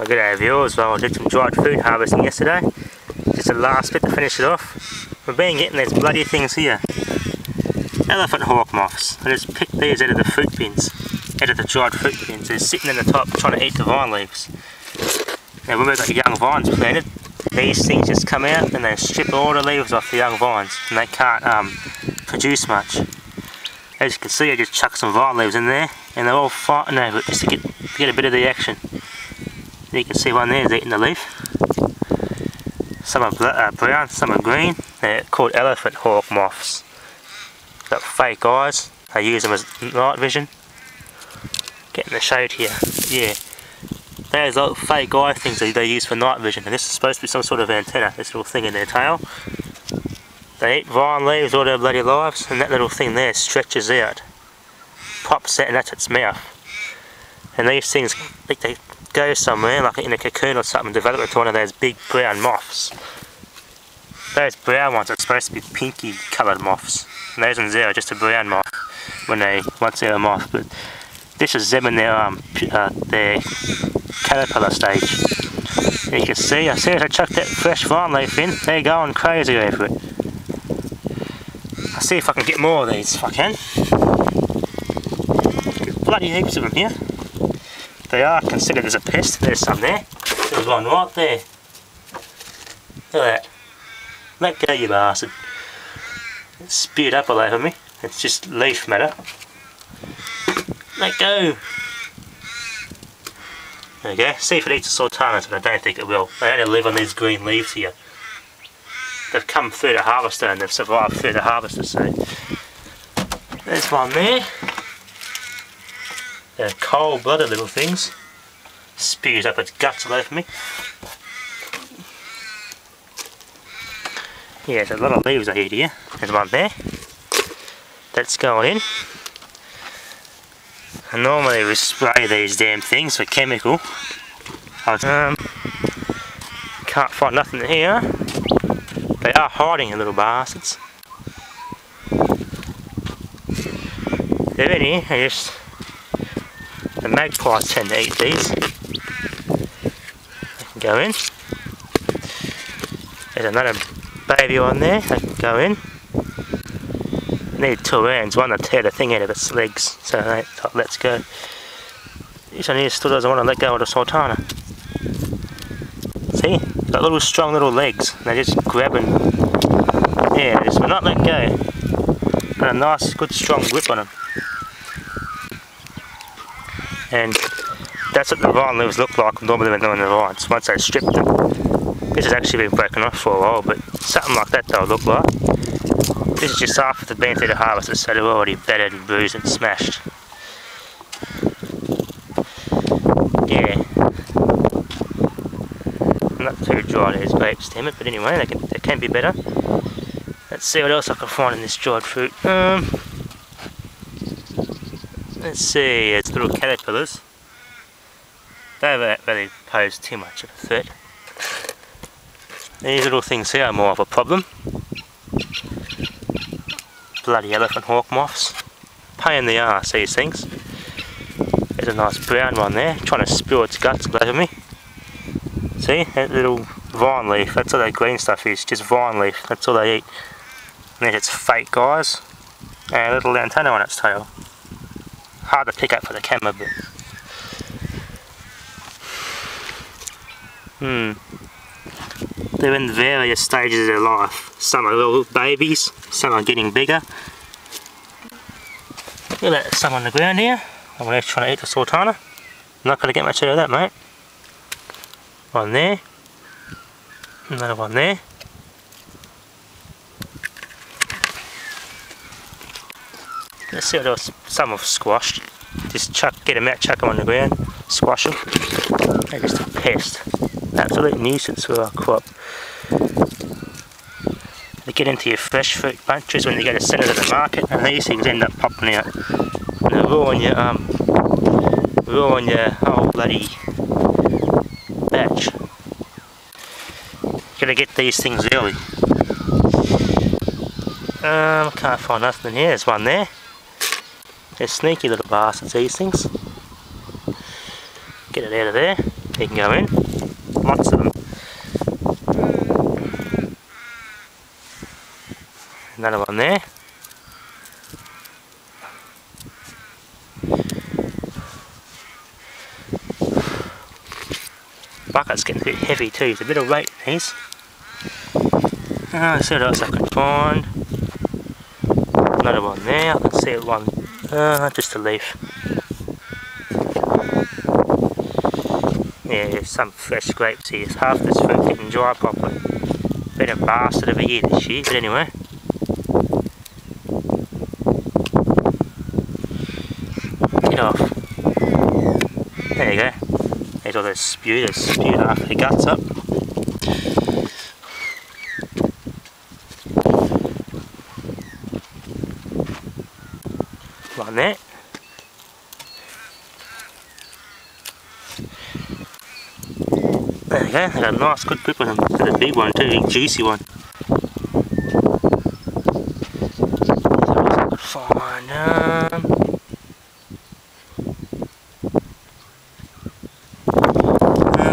Good day viewers, well I did some dried food harvesting yesterday, just the last bit to finish it off. We've been getting these bloody things here, elephant hawk moths. I just picked these out of the fruit bins, out of the dried fruit bins. They're sitting in the top trying to eat the vine leaves. Now when we've got young vines planted, these things just come out and they strip all the leaves off the young vines and they can't produce much. As you can see I just chuck some vine leaves in there and they're all fighting over it just to get a bit of the action. You can see one there is eating the leaf. Some are brown, some are green. They're called elephant hawk moths. Got fake eyes. They use them as night vision. Getting the shade here. Yeah. Those little fake eye things they use for night vision. And this is supposed to be some sort of antenna. This little thing in their tail. They eat vine leaves all their bloody lives. And that little thing there stretches out. Pops out and that's its mouth. And these things, they go somewhere, like in a cocoon or something, develop into one of those big brown moths. Those brown ones are supposed to be pinky coloured moths. And those ones there are just a brown moth when they once they're a moth. But this is them in their caterpillar stage. You can see, as soon as I chuck that fresh vine leaf in, they're going crazy over it. I'll see if I can get more of these if I can. There's bloody heaps of them here. They are considered as a pest. There's some there. There's one right there. Look at that. Let go, you bastard. It's spewed up all over me. It's just leaf matter. Let go. There we go. See if it eats the sultanas, but I don't think it will. They only live on these green leaves here. They've come through the harvester and they've survived through the harvester, so. There's one there. They're cold-blooded little things. Spews up its guts all over me. Yeah, there's a lot of leaves I eat here. There's one there. That's going in. And normally we spray these damn things with chemical. Can't find nothing here. They are hiding, the little bastards. They're in here. I just. The magpies tend to eat these. They can go in. There's another baby on there. They can go in. I need two hands, one to tear the thing out of its legs, so they let's go. This one here still doesn't want to let go of the sultana. See, it's got little strong little legs. They just grab and yeah, they just will not let go. Got a nice, good, strong grip on them. And that's what the vine leaves look like normally when they're in the vines, once they strip them. This has actually been broken off for a while, but something like that they'll look like. This is just after they've been through the harvester, so they're already battered and bruised and smashed. Yeah. Not too dry these babes, damn it, but anyway, they can be better. Let's see what else I can find in this dried fruit. Let's see, it's little caterpillars. They don't really pose too much of a threat. These little things here are more of a problem. Bloody elephant hawk moths. Pain in the arse, these things. There's a nice brown one there, trying to spill its guts all over me. See, that little vine leaf, that's all that green stuff is, just vine leaf, that's all they eat. And there's its fake eyes, and a little antenna on its tail. Hard to pick up for the camera, but they're in various stages of their life. Some are little babies, some are getting bigger. Look at that, some on the ground here. I'm going to try to eat the sultana. Not going to get much out of that, mate. One there, another one there. Let's see what else. Some have squashed. Just get them out, chuck them on the ground, squash them. They're just a pest. Absolute nuisance for our crop. They get into your fresh fruit bunches when you go to send it to the market, and these things end up popping out. And they ruin your whole bloody batch. Gotta get these things early. I can't find nothing here. There's one there. They're sneaky little bastards, these things. Get it out of there. they can go in. Lots of them. Another one there. Bucket's getting a bit heavy too, it's a bit of weight in these. Let's see what else I can find. Another one there, I can see one, just a leaf. Yeah, there's some fresh grapes here, half this fruit didn't dry properly. Been a bastard of a year this year, but anyway. Get off. There you go. There's all those spew, they spewed half the guts up. One there. There we go, I got a nice good grip on them. That's a big one too, a big juicy one. So fine,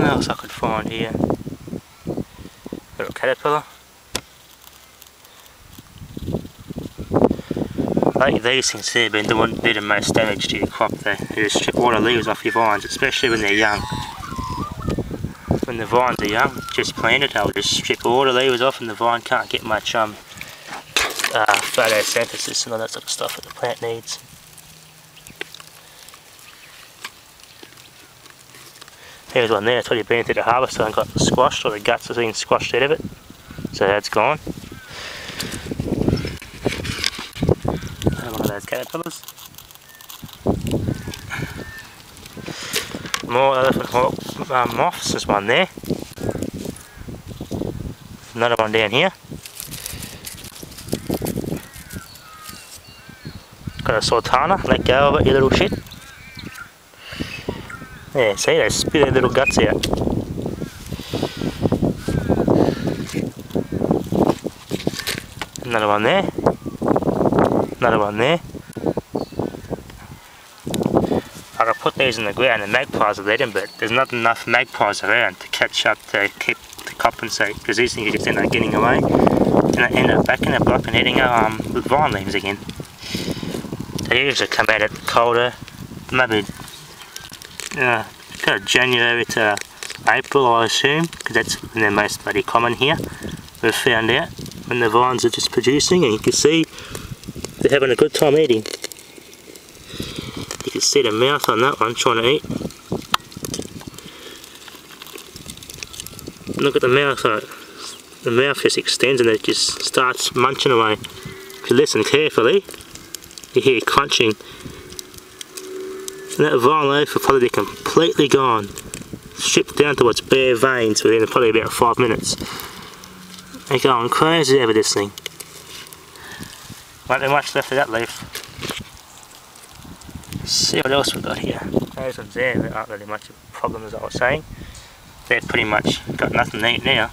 I could find here. Little caterpillar. Like these things here, but do the most damage to your crop. They just strip all the leaves off your vines, especially when they're young. When the vines are young, just planted, they'll just strip all the leaves off, and the vine can't get much photosynthesis and all that sort of stuff that the plant needs. There's one there, it's already been through the harvester and got squashed, or the guts have been squashed out of it. So that's gone. Another one of those caterpillars. More elephant hawk moths, there's one there. Another one down here. Got a Sultana, let go of it, you little shit. Yeah, see, they spit their little guts out. Another one there. Another one there. I could put these in the ground and magpies will eat them, but there's not enough magpies around to catch up to compensate, because these things just end up getting away and I end up back in the block and eating with vine leaves again. They usually come out at the colder, maybe kind of January to April, I assume, because that's when they're most bloody common here. We've found out when the vines are just producing, and you can see they're having a good time eating. You can see the mouth on that one trying to eat. Look at the mouth on it. The mouth just extends and it just starts munching away. If you listen carefully, you hear crunching. And that vine leaf will probably be completely gone, stripped down to its bare veins within probably about 5 minutes. They're going crazy over this thing. Won't be much left of that leaf. Let's see what else we've got here. Those ones there that aren't really much of a problem, as I was saying. They've pretty much got nothing to eat now.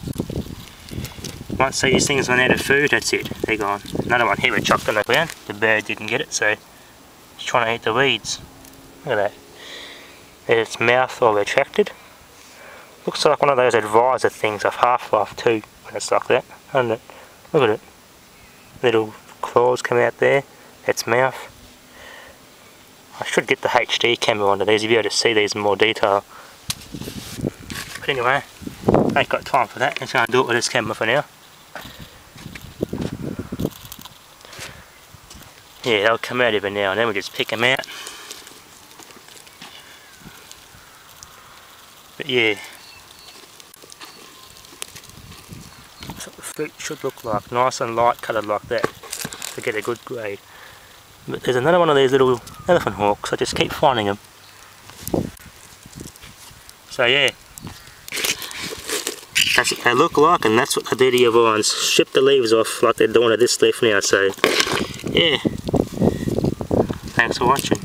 Once these things run out of food, that's it, they're gone. Another one here with chopped on the ground. The bird didn't get it, so he's trying to eat the weeds. Look at that. There's its mouth all retracted. Looks like one of those advisor things of Half-Life 2 when it's like that, doesn't it? Look at it. Little claws come out there, its mouth. I should get the HD camera onto these, you'll be able to see these in more detail. But anyway, I ain't got time for that, let's go and do it with this camera for now. Yeah, they'll come out every now and then, we just pick them out. But yeah, that's what the fruit should look like, nice and light coloured like that, to get a good grade. But there's another one of these little elephant hawks, I just keep finding them. So yeah, that's what they look like and that's what they do to your vines, strip the leaves off like they're doing to this leaf now, so yeah. Thanks for watching.